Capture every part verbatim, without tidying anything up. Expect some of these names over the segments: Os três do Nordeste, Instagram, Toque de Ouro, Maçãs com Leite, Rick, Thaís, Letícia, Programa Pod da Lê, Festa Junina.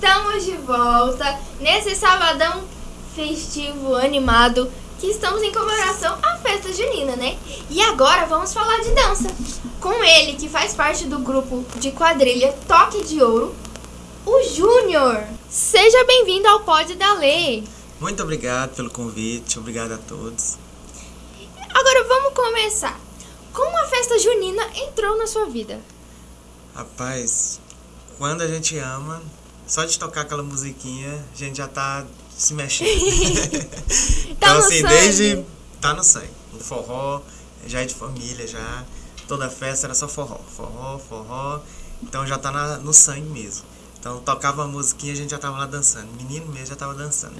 Estamos de volta nesse sabadão festivo animado que estamos em comemoração à Festa Junina, né? E agora vamos falar de dança com ele, que faz parte do grupo de quadrilha Toque de Ouro, o Júnior. Seja bem-vindo ao Pod da Lê. Muito obrigado pelo convite, obrigado a todos. Agora vamos começar. Como a Festa Junina entrou na sua vida? Rapaz, quando a gente ama, só de tocar aquela musiquinha, a gente já tá se mexendo. Tá então, no assim, sangue. Desde... Tá no sangue. O forró já é de família, já. Toda festa era só forró. Forró, forró. Então já tá na, no sangue mesmo. Então tocava a musiquinha, a gente já tava lá dançando. Menino mesmo já tava dançando.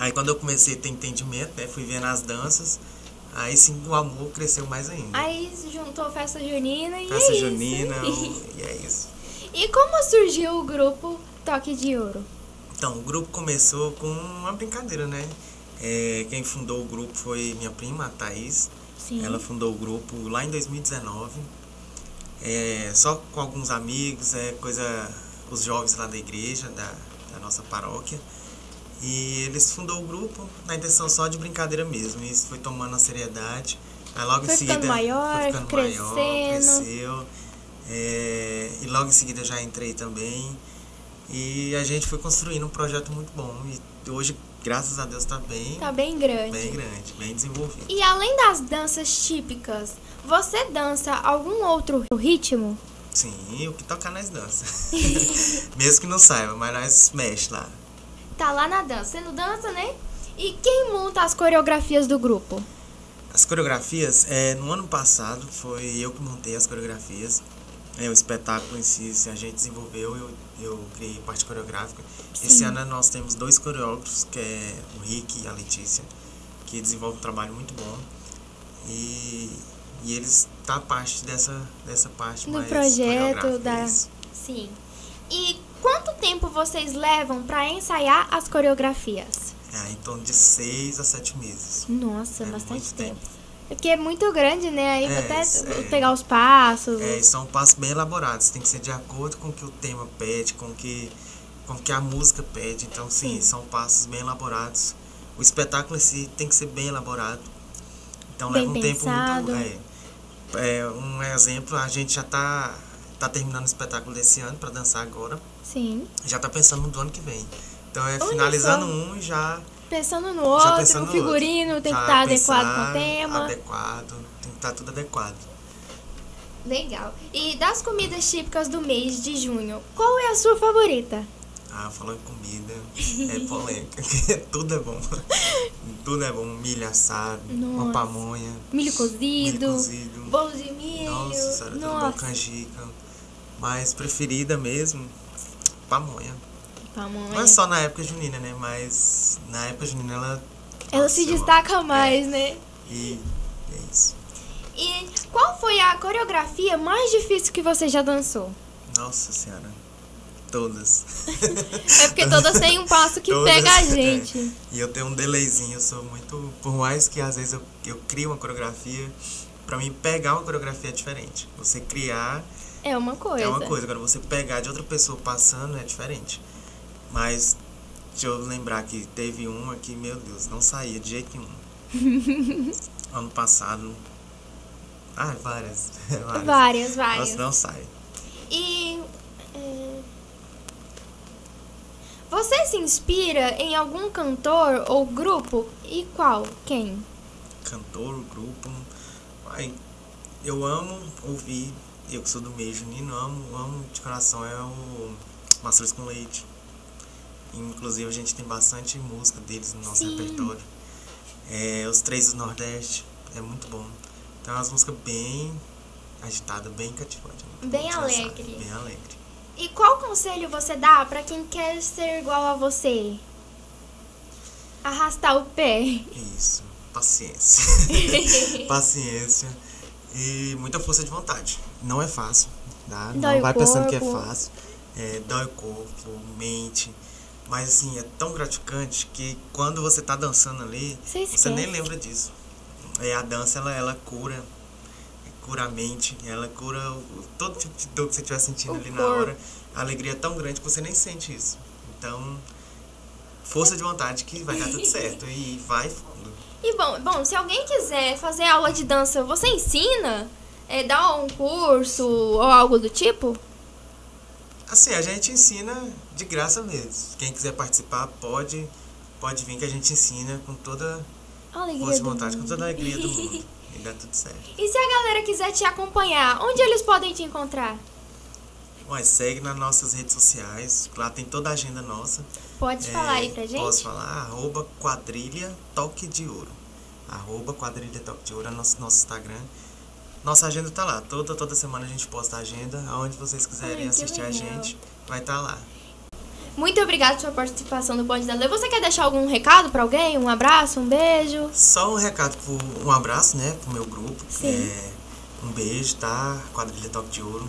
Aí quando eu comecei a ter entendimento, né, fui vendo as danças, aí sim o amor cresceu mais ainda. Aí juntou Festa Junina e Festa é Junina, isso. O, e é isso. E como surgiu o grupo Toque de Ouro? Então, o grupo começou com uma brincadeira, né? É, quem fundou o grupo foi minha prima, a Thaís. Sim. Ela fundou o grupo lá em dois mil e dezenove. É, só com alguns amigos, é coisa... Os jovens lá da igreja, da, da nossa paróquia. E eles fundou o grupo na intenção só de brincadeira mesmo. E isso foi tomando a seriedade. Aí logo foi em seguida... Ficando maior, foi ficando crescendo. maior, cresceu. É, e logo em seguida já entrei também. E a gente foi construindo um projeto muito bom. E hoje, graças a Deus, tá bem... Tá bem grande. Bem grande, bem desenvolvido. E além das danças típicas, você dança algum outro ritmo? Sim, o que tocar nós dança. Mesmo que não saiba, mas nós mexe lá. Tá lá na dança. Você não dança, né? E quem monta as coreografias do grupo? As coreografias, é, no ano passado, foi eu que montei as coreografias. É, o espetáculo em si, se a gente desenvolveu, eu, eu criei parte coreográfica. Sim. Esse ano nós temos dois coreógrafos, que é o Rick e a Letícia, que desenvolvem um trabalho muito bom. E... E eles tá parte dessa, dessa parte no mais projeto da isso. Sim. E quanto tempo vocês levam para ensaiar as coreografias? É, em torno de seis a sete meses. Nossa, é bastante tempo. tempo. Porque é muito grande, né? Aí é, até é, pegar os passos. É, e são passos bem elaborados. Tem que ser de acordo com o que o tema pede, com o que, com que a música pede. Então, sim, sim, são passos bem elaborados. O espetáculo em si tem que ser bem elaborado. Então, bem leva um pensado. tempo muito... É, É, um exemplo, a gente já tá, tá terminando o espetáculo desse ano para dançar agora. Sim. Já tá pensando no ano que vem. Então é Olha finalizando só. um e já... Pensando no outro, já pensando o figurino outro. tem já que estar tá adequado com o tema. adequado, tem que estar tá tudo adequado. Legal. E das comidas típicas do mês de junho, qual é a sua favorita? Ah, falando em comida, é polêmica, tudo é bom. Tudo é bom, milho assado, Nossa. uma pamonha, milho cozido, milho cozido, bolo de milho. Nossa senhora, tudo bom, canjica. Mas preferida mesmo, pamonha. Pamonha. Não é só na época junina, né? Mas na época junina ela... Ela nossa, se destaca mais, é, né? E é isso. E qual foi a coreografia mais difícil que você já dançou? Nossa senhora. Todas. É porque todas têm um passo que todas, pega a gente. É. E eu tenho um delayzinho, eu sou muito... Por mais que às vezes eu, eu crio uma coreografia, pra mim pegar uma coreografia é diferente. Você criar... É uma coisa. É uma coisa. Agora você pegar de outra pessoa passando é diferente. Mas deixa eu lembrar que teve uma que, meu Deus, não saía de jeito nenhum. Ano passado... Ah, várias. Várias, várias. várias. Nossa, não sai. E... Você se inspira em algum cantor ou grupo? E qual? Quem? Cantor, grupo... Ai, eu amo ouvir, eu que sou do meio junino, amo, amo de coração, é o Maçãs com Leite. Inclusive a gente tem bastante música deles no nosso Sim. repertório. É, Os Três do Nordeste, é muito bom. Então é uma música bem agitada, bem cativante. Bem alegre. Bem alegre. E qual conselho você dá pra quem quer ser igual a você? Arrastar o pé. Isso, paciência. Paciência e muita força de vontade. Não é fácil, tá? Não vai pensando que é fácil. É, dói o corpo, mente. Mas assim, é tão gratificante que quando você tá dançando ali, você nem lembra disso. É, a dança, ela, ela cura. cura a mente, ela cura todo tipo de dor que você estiver sentindo o ali corpo. Na hora. A alegria é tão grande que você nem sente isso. Então, força de vontade que vai dar tudo certo e vai fundo. E bom, bom, se alguém quiser fazer aula de dança, você ensina? É, dá um curso ou algo do tipo? Assim, a gente ensina de graça mesmo. Quem quiser participar pode, pode vir que a gente ensina com toda a força de vontade, com toda a alegria do mundo. E dá tudo certo. E se a galera quiser te acompanhar, onde eles podem te encontrar? Bom, segue nas nossas redes sociais, lá tem toda a agenda nossa. Pode é, falar aí pra gente? Posso falar, arroba quadrilha toque de ouro. Arroba quadrilha toque de ouro é nosso, nosso Instagram. Nossa agenda tá lá, toda, toda semana a gente posta a agenda, aonde vocês quiserem Ai, assistir legal. A gente, vai estar tá lá. Muito obrigada pela sua participação do Pod da Lê. Você quer deixar algum recado pra alguém? Um abraço, um beijo? Só um recado, um abraço, né, pro meu grupo. Sim. É, um beijo, tá? Quadrilha Toque de Ouro.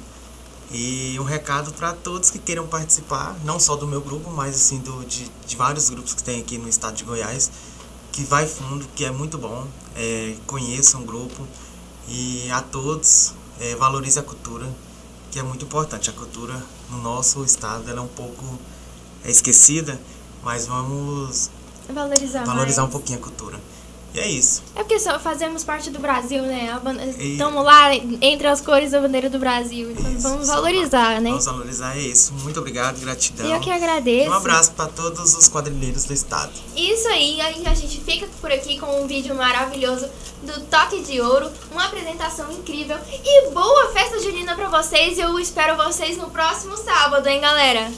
E um recado para todos que queiram participar, não só do meu grupo, mas assim do, de, de vários grupos que tem aqui no estado de Goiás, que vai fundo, que é muito bom, é, conheçam o grupo e a todos, é, valorize a cultura, que é muito importante. A cultura no nosso estado ela é um pouco é, esquecida, mas vamos valorizar, valorizar um pouquinho a cultura. E é isso. É porque só fazemos parte do Brasil, né? A banda... e... Estamos lá entre as cores da bandeira do Brasil. Então isso, vamos valorizar, lá. Né? Vamos valorizar, é isso. Muito obrigado, gratidão. Eu que agradeço. Um abraço para todos os quadrilheiros do estado. Isso aí, a gente fica por aqui com um vídeo maravilhoso do Toque de Ouro. Uma apresentação incrível. E boa festa junina para vocês. Eu espero vocês no próximo sábado, hein, galera?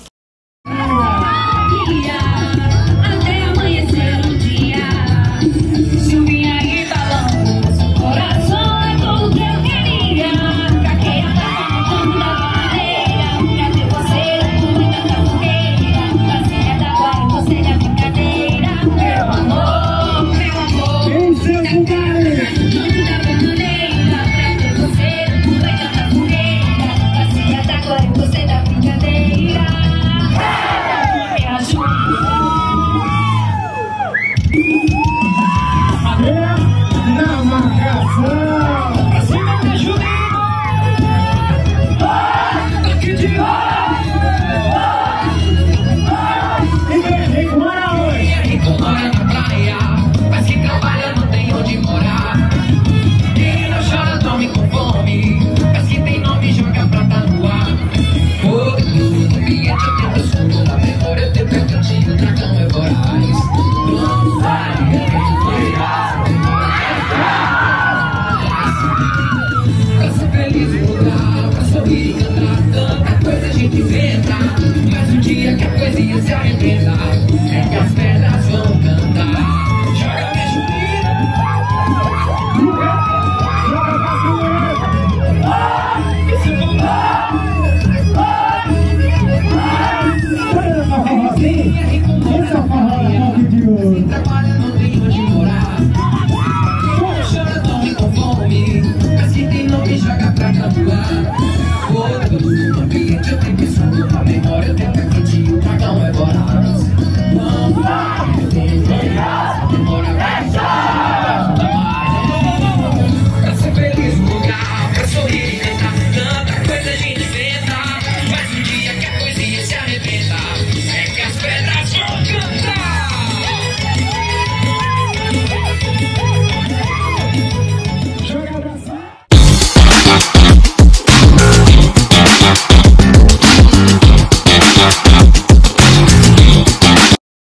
Joga pra cabular.